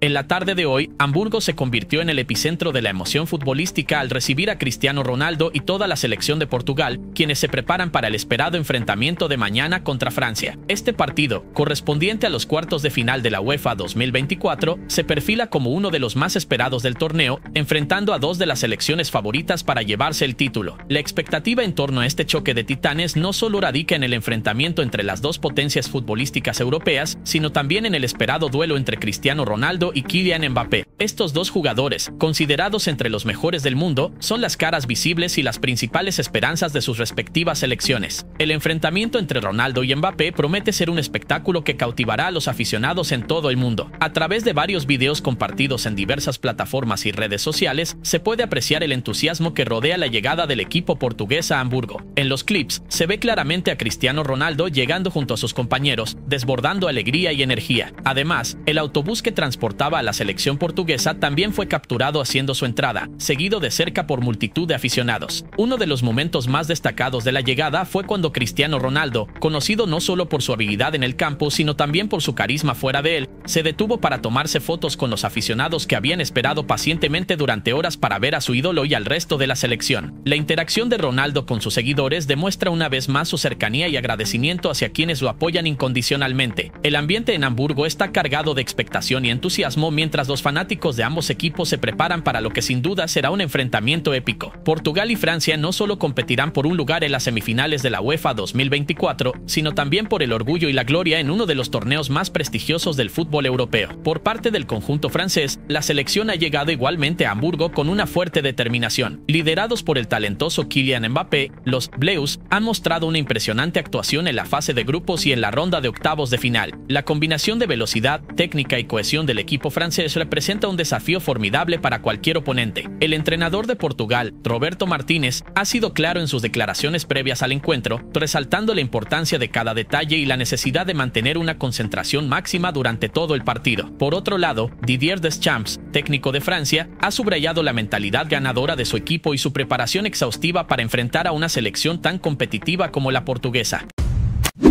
En la tarde de hoy, Hamburgo se convirtió en el epicentro de la emoción futbolística al recibir a Cristiano Ronaldo y toda la selección de Portugal, quienes se preparan para el esperado enfrentamiento de mañana contra Francia. Este partido, correspondiente a los cuartos de final de la UEFA 2024, se perfila como uno de los más esperados del torneo, enfrentando a dos de las selecciones favoritas para llevarse el título. La expectativa en torno a este choque de titanes no solo radica en el enfrentamiento entre las dos potencias futbolísticas europeas, sino también en el esperado duelo entre Cristiano Ronaldo y Kylian Mbappé. Estos dos jugadores, considerados entre los mejores del mundo, son las caras visibles y las principales esperanzas de sus respectivas selecciones. El enfrentamiento entre Ronaldo y Mbappé promete ser un espectáculo que cautivará a los aficionados en todo el mundo. A través de varios videos compartidos en diversas plataformas y redes sociales, se puede apreciar el entusiasmo que rodea la llegada del equipo portugués a Hamburgo. En los clips, se ve claramente a Cristiano Ronaldo llegando junto a sus compañeros, desbordando alegría y energía. Además, el autobús que transportaba a la selección portuguesa también fue capturado haciendo su entrada, seguido de cerca por multitud de aficionados. Uno de los momentos más destacados de la llegada fue cuando Cristiano Ronaldo, conocido no solo por su habilidad en el campo sino también por su carisma fuera de él, se detuvo para tomarse fotos con los aficionados que habían esperado pacientemente durante horas para ver a su ídolo y al resto de la selección. La interacción de Ronaldo con sus seguidores demuestra una vez más su cercanía y agradecimiento hacia quienes lo apoyan incondicionalmente. El ambiente en Hamburgo está cargado de expectación y entusiasmo mientras los fanáticos de ambos equipos se preparan para lo que sin duda será un enfrentamiento épico. Portugal y Francia no solo competirán por un lugar en las semifinales de la UEFA 2024, sino también por el orgullo y la gloria en uno de los torneos más prestigiosos del fútbol europeo. Por parte del conjunto francés, la selección ha llegado igualmente a Hamburgo con una fuerte determinación. Liderados por el talentoso Kylian Mbappé, los Bleus han mostrado una impresionante actuación en la fase de grupos y en la ronda de octavos de final. La combinación de velocidad, técnica y cohesión del equipo francés representa un desafío formidable para cualquier oponente. El entrenador de Portugal, Roberto Martínez, ha sido claro en sus declaraciones previas al encuentro, resaltando la importancia de cada detalle y la necesidad de mantener una concentración máxima durante todo el partido. Por otro lado, Didier Deschamps, técnico de Francia, ha subrayado la mentalidad ganadora de su equipo y su preparación exhaustiva para enfrentar a una selección tan competitiva como la portuguesa.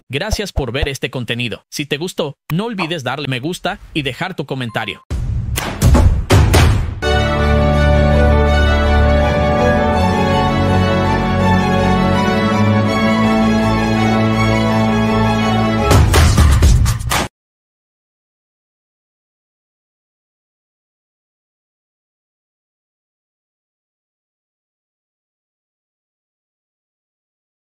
Gracias por ver este contenido. Si te gustó, no olvides darle me gusta y dejar tu comentario.